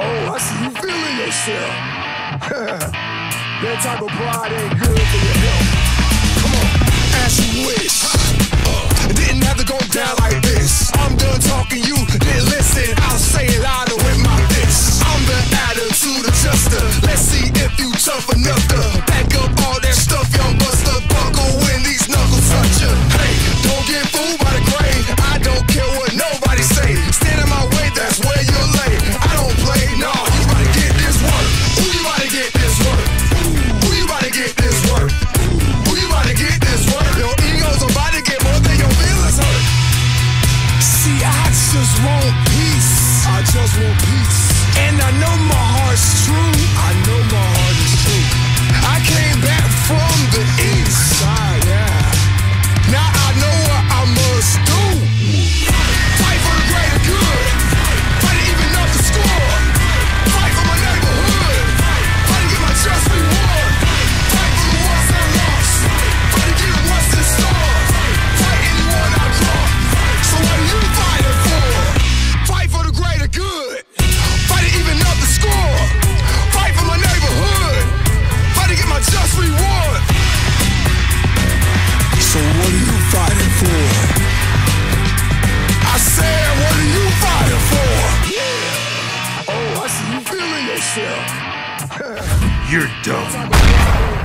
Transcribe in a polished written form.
Oh, I see you feeling yourself. That type of pride ain't good for your health. Come on, as you wish. Didn't have to go down like this. I'm done talking, you didn't listen. I'll say it louder with my fist. I'm the attitude adjuster. Let's see if you tough enough to back up all that stuff, young buster. Buckle when these knuckles touch ya. Hey, don't get fooled by the grain. I don't care what nobody say. Stand in my way, that's where you're lay. I don't play, no, you about to get this work. Who you about to get this work? Who you about to get this work? Who you about to get this work? Your ego's about to get more than your feelings hurt. See, I just want peace. I just want peace. And I know my heart's true. I know my heart is true. I came back from the east side, yeah. Now I know what I must do. Fight for the greater good. Fight to even up the score. Fight for my neighborhood. Fight to get my just reward. Fight for the ones I lost. Fight to get what's in store. Fight anyone I draw. So what are you fighting for? Fight for the greater good. Even up the score. Fight for my neighborhood. Fight to get my just reward. So what are you fighting for? I said, what are you fighting for? Yeah. Oh, I see you feeling yourself. You're dumb.